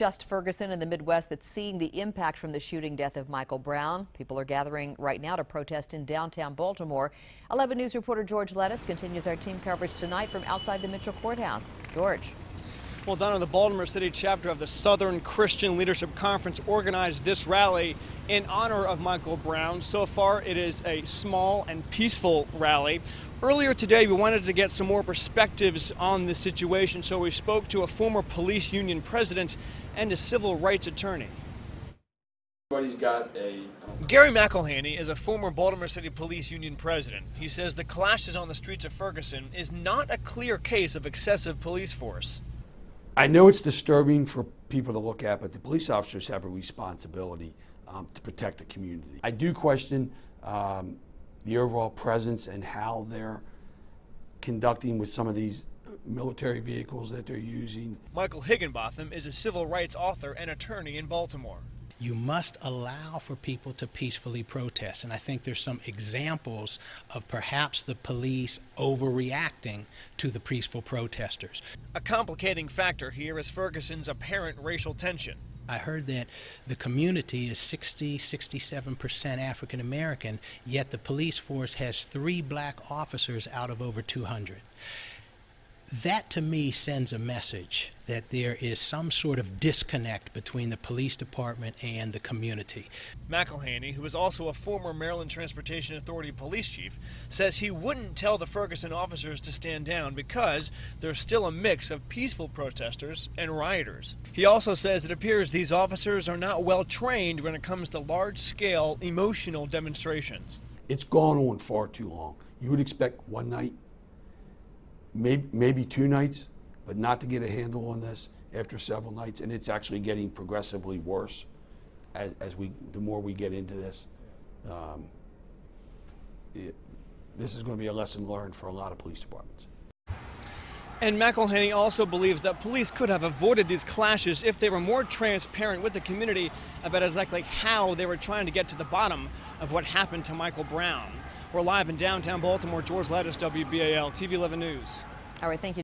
not just Ferguson in the Midwest that's seeing the impact from the shooting death of Michael Brown. People are gathering right now to protest in downtown Baltimore. 11 News reporter George Lettuce continues our team coverage tonight from outside the Mitchell Courthouse. George. Well, Donna, the Baltimore City chapter of the Southern Christian Leadership Conference organized this rally in honor of Michael Brown. So far, it is a small and peaceful rally. Earlier today, we wanted to get some more perspectives on this situation, so we spoke to a former police union president and a civil rights attorney. Everybody's got a... Gary McElhinney is a former Baltimore City Police Union president. He says the clashes on the streets of Ferguson is not a clear case of excessive police force. I know it's disturbing for people to look at, but the police officers have a responsibility to protect the community. I do question the overall presence and how they're conducting with some of these military vehicles that they're using. Michael Higginbotham is a civil rights author and attorney in Baltimore. You must allow for people to peacefully protest, and I think there's some examples of perhaps the police overreacting to the peaceful protesters. A complicating factor here is Ferguson's apparent racial tension. I heard that the community is 67% African American, yet the police force has 3 black officers out of over 200. That, to me, sends a message that there is some sort of disconnect between the police department and the community. McElhinney, who is also a former Maryland Transportation Authority police chief, says he wouldn't tell the Ferguson officers to stand down because there's still a mix of peaceful protesters and rioters. He also says it appears these officers are not well trained when it comes to large-scale emotional demonstrations. It's gone on far too long. You would expect one night, maybe 2 nights, but not to get a handle on this after several nights, and it's actually getting progressively worse the more we get into this. This is going to be a lesson learned for a lot of police departments. And McElhinney also believes that police could have avoided these clashes if they were more transparent with the community about exactly how they were trying to get to the bottom of what happened to Michael Brown. We're live in downtown Baltimore. George Lattis, WBAL, TV 11 News. All right, thank you.